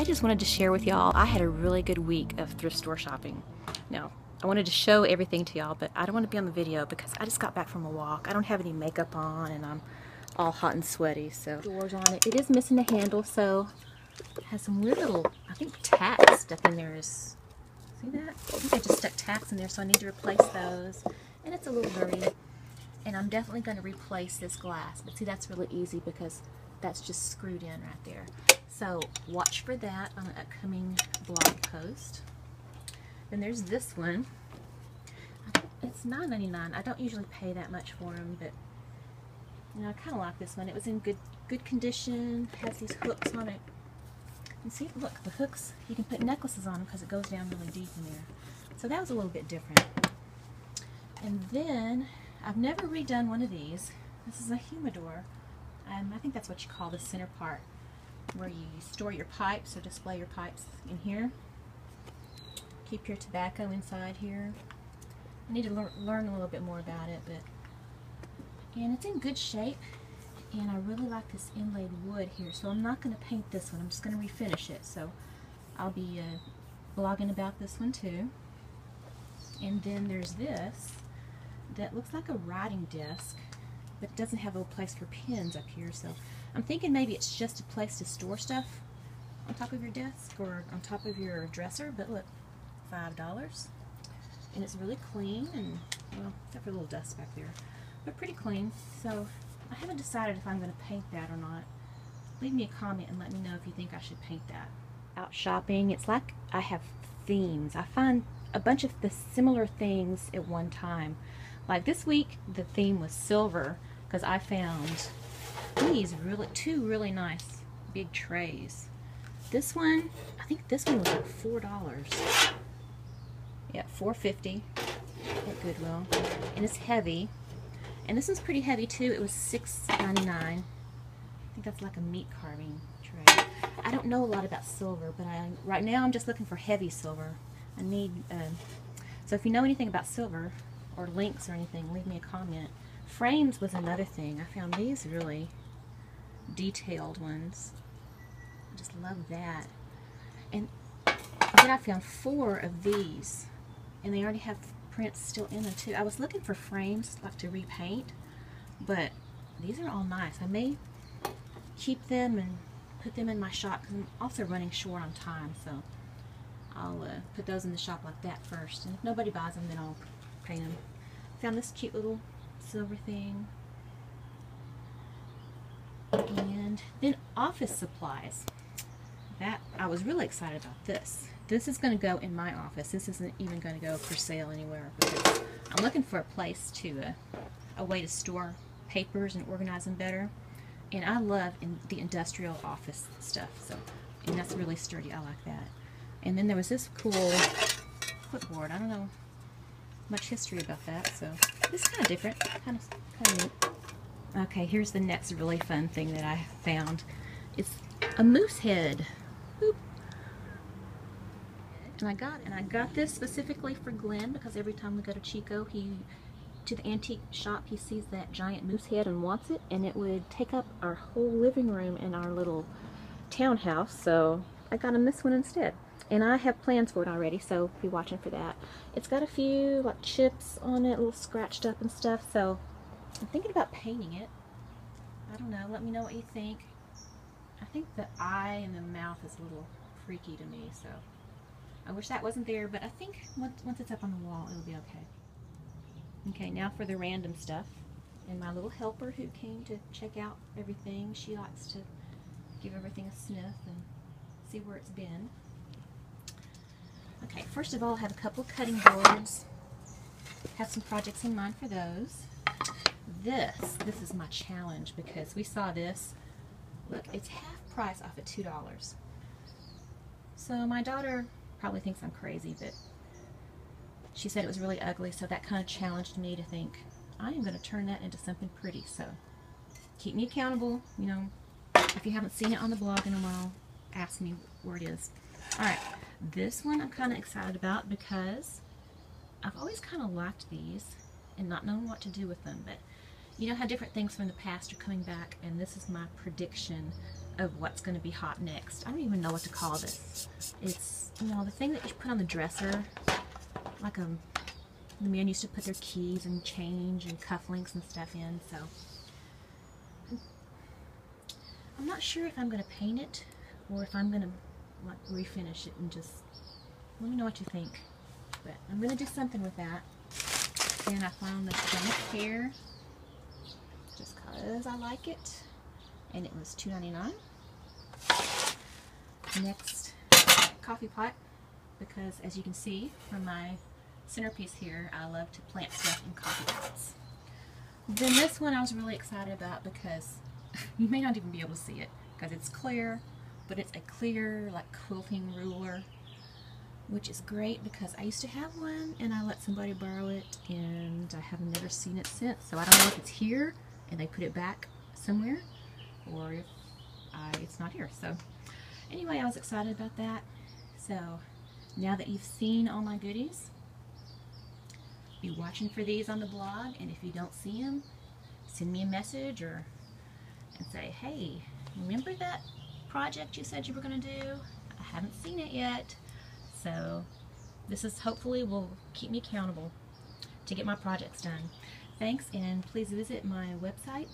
I just wanted to share with y'all, I had a really good week of thrift store shopping. Now, I wanted to show everything to y'all, but I don't want to be on the video because I just got back from a walk. I don't have any makeup on and I'm all hot and sweaty, so. Doors on it. It is missing a handle, so it has some weird little, I think, tack stuff in there. Is, see that? I think I just stuck tacks in there, so I need to replace those. And it's a little dirty. And I'm definitely going to replace this glass. But see, that's really easy because that's just screwed in right there. So watch for that on an upcoming blog post. Then there's this one. It's $9.99. I don't usually pay that much for them, but you know, I kind of like this one. It was in good condition. It has these hooks on it. And see, look, the hooks, you can put necklaces on them because it goes down really deep in there. So that was a little bit different. And then I've never redone one of these. This is a humidor. I think that's what you call the center part where you store your pipes, so display your pipes in here. Keep your tobacco inside here. I need to learn a little bit more about it, but and it's in good shape. And I really like this inlaid wood here, so I'm not going to paint this one. I'm just going to refinish it. So I'll be blogging about this one too. And then there's this. That looks like a writing desk, but it doesn't have a place for pens up here, so I'm thinking maybe it's just a place to store stuff on top of your desk or on top of your dresser. But look, $5, and it's really clean, and well, except for a little dust back there, but pretty clean. So I haven't decided if I'm going to paint that or not. Leave me a comment and let me know if you think I should paint that. Out shopping, it's like I have themes. I find a bunch of the similar things at one time. Like this week, the theme was silver because I found these two really nice big trays. This one, I think this one was like $4. Yeah, $4.50 at Goodwill, and it's heavy. And this one's pretty heavy too. It was $6.99. I think that's like a meat carving tray. I don't know a lot about silver, but right now I'm just looking for heavy silver. I need. So if you know anything about silver, or links or anything, leave me a comment. Frames was another thing. I found these really detailed ones. I just love that. And then I found 4 of these, and they already have prints still in them too. I was looking for frames like to repaint, but these are all nice. I may keep them and put them in my shop because I'm also running short on time, so I'll put those in the shop like that first. And if nobody buys them, then I'll paint them. Found this cute little silver thing. And then office supplies. That I was really excited about this. This is going to go in my office. This isn't even going to go for sale anywhere. But I'm looking for a place to, a way to store papers and organize them better. And I love the industrial office stuff. So, and that's really sturdy. I like that. And then there was this cool clipboard. I don't know much history about that, so this is kind of different, kind of neat. Okay, here's the next really fun thing that I found. It's a moose head. Boop. And I got this specifically for Glenn because every time we go to Chico, to the antique shop, he sees that giant moose head and wants it, and it would take up our whole living room in our little townhouse. So I got him this one instead. And I have plans for it already, so be watching for that. It's got a few like chips on it, a little scratched up and stuff, so I'm thinking about painting it. I don't know, let me know what you think. I think the eye and the mouth is a little freaky to me, so I wish that wasn't there, but I think once it's up on the wall, it'll be okay. Okay, now for the random stuff. And my little helper who came to check out everything, she likes to give everything a sniff and see where it's been. Okay, first of all, I have a couple cutting boards. Have some projects in mind for those. This is my challenge because we saw this. Look, it's half price off at $2. So my daughter probably thinks I'm crazy, but she said it was really ugly, so that kind of challenged me to think, I am going to turn that into something pretty. So keep me accountable. You know, if you haven't seen it on the blog in a while, ask me where it is. All right. This one I'm kind of excited about because I've always kind of liked these and not known what to do with them. But you know how different things from the past are coming back, and this is my prediction of what's going to be hot next. I don't even know what to call this. It's, you know, the thing that you put on the dresser, like the men used to put their keys and change and cufflinks and stuff in. So I'm not sure if I'm going to paint it or if I'm going to like refinish it, and just let me know what you think. But I'm going to do something with that. And I found this junk here just because I like it, and it was $2.99. Next, coffee pot, because as you can see from my centerpiece here, I love to plant stuff in coffee pots. Then this one I was really excited about because you may not even be able to see it because it's clear, but it's a clear like quilting ruler, which is great because I used to have one and I let somebody borrow it and I have never seen it since. So I don't know if it's here and they put it back somewhere, or if it's not here. So anyway, I was excited about that. So now that you've seen all my goodies, be watching for these on the blog, and if you don't see them, send me a message or and say, hey, remember that project you said you were going to do? I haven't seen it yet. So this is hopefully will keep me accountable to get my projects done. Thanks, and please visit my website.